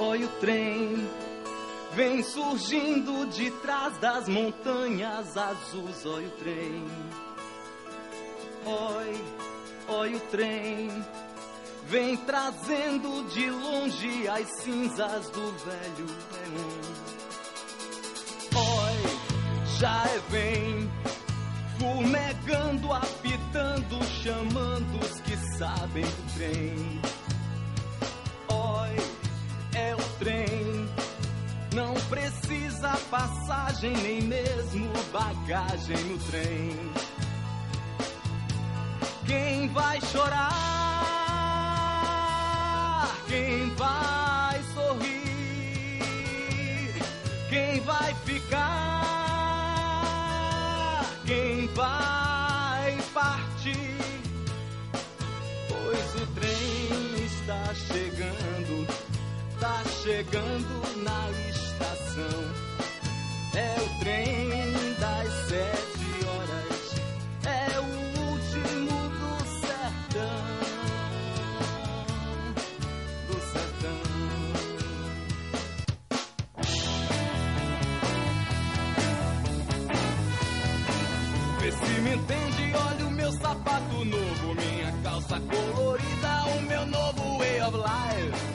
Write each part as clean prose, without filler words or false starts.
Olha o trem, vem surgindo de trás das montanhas azuis. Olha o trem, olha o trem, vem trazendo de longe as cinzas do velho Leão. Olha, já é bem, fumegando, apitando, chamando os que sabem do trem. É o trem, não precisa passagem, nem mesmo bagagem no trem. Quem vai chorar? Quem vai sorrir? Quem vai ficar? Quem vai partir? Pois o trem está chegando. Tá chegando na estação. É o trem das 7 horas. É o último do sertão. Do sertão. Vê se me entende, olha o meu sapato novo, minha calça colorida, o meu novo way of life.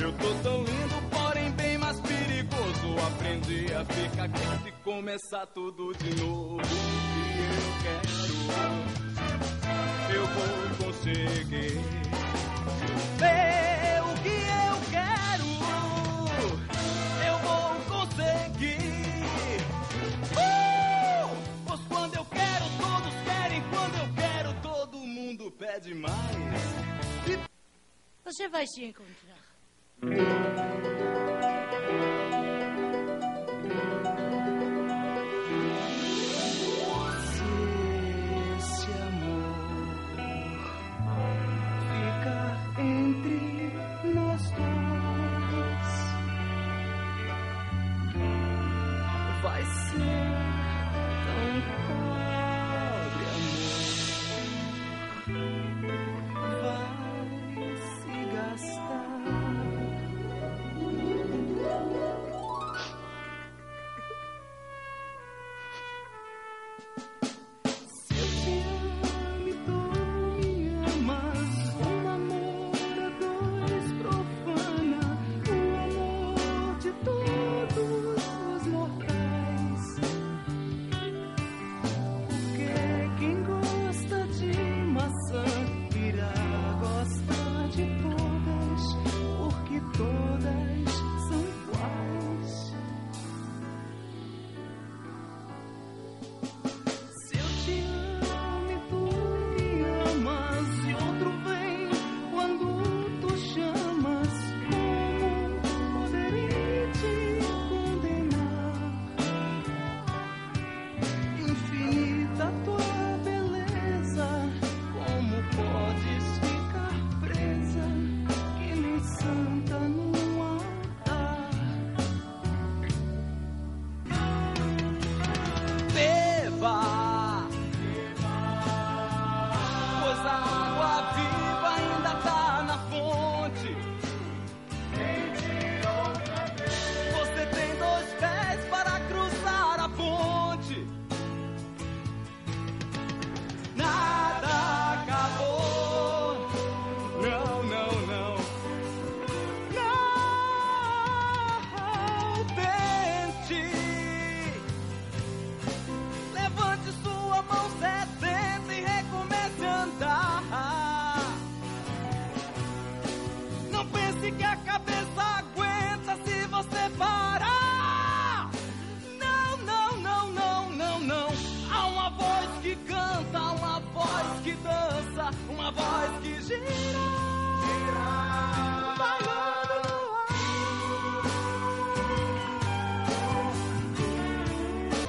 Eu tô tão lindo, porém bem mais perigoso. Aprendi a ficar quieto e começar tudo de novo. O que eu quero, eu vou conseguir. Ver o que eu quero, eu vou conseguir. Pois quando eu quero, todos querem. Quando eu quero, todo mundo pede mais. E... você vai se encontrar. Se esse amor ficar entre nós dois, vai ser tão pobre amor, vai se gastar.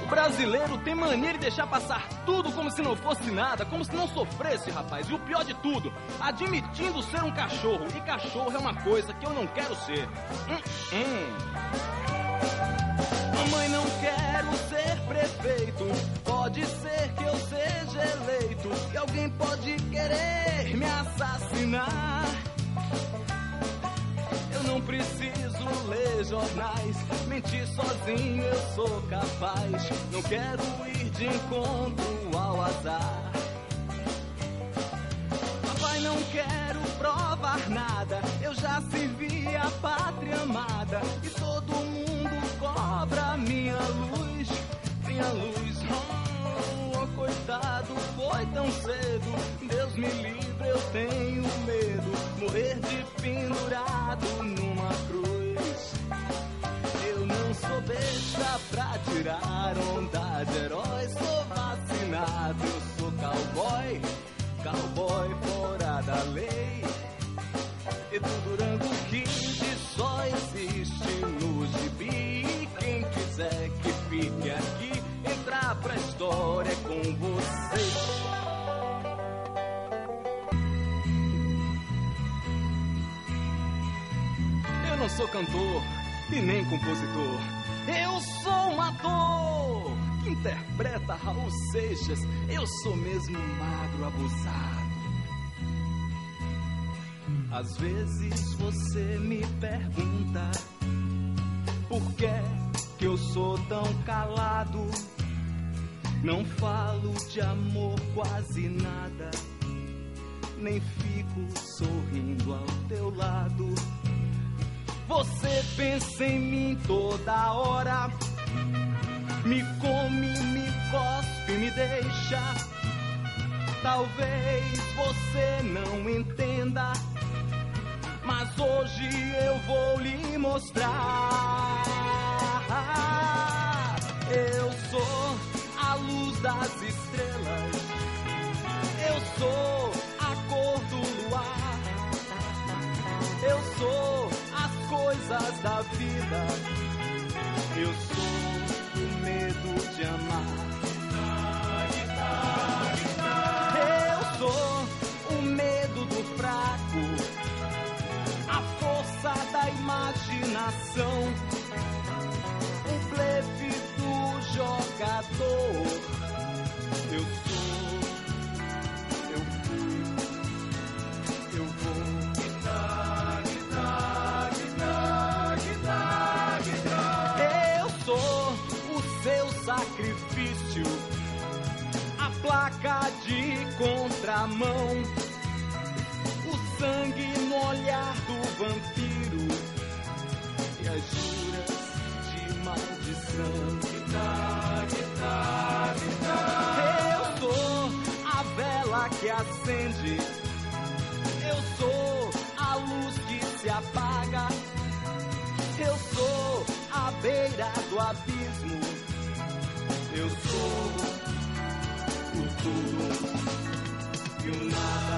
Brasileiro tem mania de deixar passar tudo como se não fosse nada, como se não sofresse, rapaz. E o pior de tudo, admitindo ser um cachorro. E cachorro é uma coisa que eu não quero ser. Mamãe, não quero ser prefeito. Pode ser que eu seja eleito e alguém pode querer me assassinar. Eu não preciso jornais. Mentir sozinho eu sou capaz. Não quero ir de encontro ao azar. Papai, não quero provar nada. Eu já servi a pátria amada. E todo mundo cobra minha luz. Minha luz, oh, coitado, foi tão cedo. Deus me livre, eu tenho medo. Morrer de pendurado numa cruz. Eu não sou besta pra tirar onda de herói. Sou vacinado, eu sou cowboy. Cowboy fora da lei. E tudo rango kid só existe no gibi. E quem quiser que fique aqui, entrar pra história com você. Eu não sou cantor e nem compositor. Eu sou um ator que interpreta Raul Seixas. Eu sou mesmo um magro abusado. Às vezes você me pergunta por que eu sou tão calado. Não falo de amor quase nada, nem fico sorrindo ao teu lado. Você pensa em mim toda hora, me come, me cospe, me deixa. Talvez você não entenda, mas hoje eu vou lhe mostrar. Eu sou a luz das estrelas, eu sou a cor do luar, eu sou coisas da vida, eu sou o medo de amar, eu sou o medo do fraco, a força da imaginação, o blefe do jogador, eu sou, eu fui, eu vou. Sacrifício, a placa de contramão, o sangue no olhar do vampiro e as juras de maldição. Eu sou a vela que acende, eu sou a luz que se apaga, eu sou a beira do abismo. Eu sou o tudo e o nada.